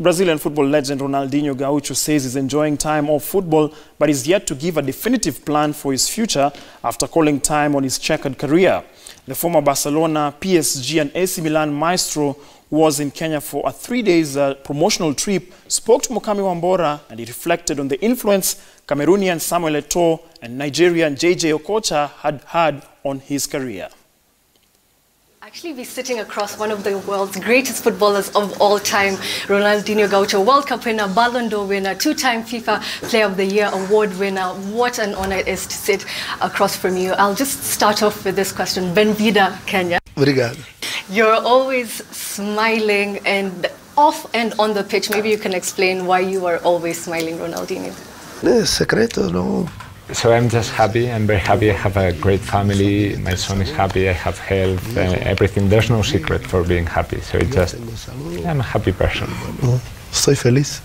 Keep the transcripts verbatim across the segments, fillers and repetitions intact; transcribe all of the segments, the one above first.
Brazilian football legend Ronaldinho Gaucho says he's enjoying time off football, but is yet to give a definitive plan for his future after calling time on his checkered career. The former Barcelona, P S G and A C Milan maestro, who was in Kenya for a three days uh, promotional trip, spoke to Mukami Wambora, and he reflected on the influence Cameroonian Samuel Eto'o and Nigerian J J Okocha had had on his career. Actually, we're sitting across one of the world's greatest footballers of all time, Ronaldinho Gaucho, World Cup winner, Ballon d'Or winner, two-time FIFA Player of the Year award winner. What an honor it is to sit across from you. I'll just start off with this question. Benvida, Kenya. Obrigado. You're always smiling, and off and on the pitch. Maybe you can explain why you are always smiling, Ronaldinho. No, secreto, no. So I'm just happy. I'm very happy. I have a great family. My son is happy. I have health, uh, everything. There's no secret for being happy. So it's just, I'm a happy person. Soy feliz.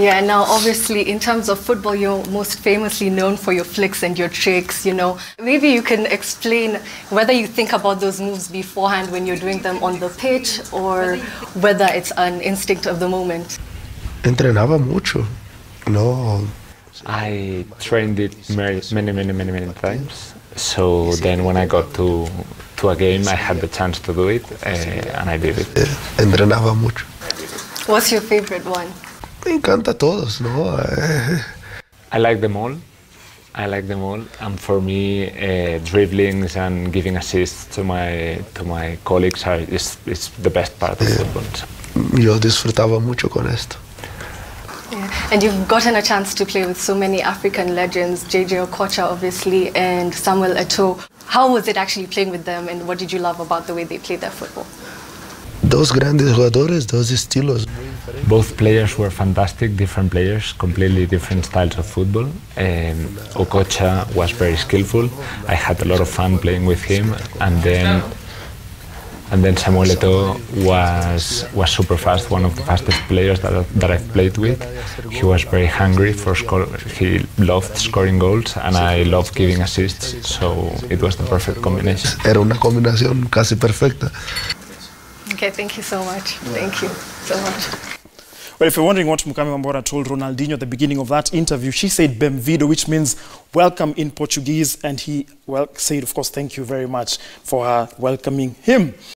Yeah, now obviously in terms of football, you're most famously known for your flicks and your tricks, you know. Maybe you can explain whether you think about those moves beforehand when you're doing them on the pitch, or whether it's an instinct of the moment. Entrenaba mucho. No. I trained it many, many, many, many, many times. So then, when I got to to a game, I had the chance to do it, uh, and I did it. Entrenaba mucho. What's your favorite one? Me encanta todos, no. I like them all. I like them all, and for me, uh, dribblings and giving assists to my to my colleagues are is is the best part of football. Yo disfrutaba mucho con esto. Yeah. And you've gotten a chance to play with so many African legends, J J Okocha obviously, and Samuel Eto'o. How was it actually playing with them, and what did you love about the way they played their football? Dos grandes jugadores, dos estilos. Both players were fantastic, different players, completely different styles of football. Um, Okocha was very skillful. I had a lot of fun playing with him, and then And then Samuel Eto'o was, was super fast, one of the fastest players that, that I've played with. He was very hungry, for score. He loved scoring goals, and I loved giving assists, so it was the perfect combination. Era una combinación casi perfecta. Okay, thank you so much. Thank you so much. Well, if you're wondering what Mukami Wambora told Ronaldinho at the beginning of that interview, she said Bem-vindo, which means welcome in Portuguese, and he well said, of course, thank you very much for her welcoming him.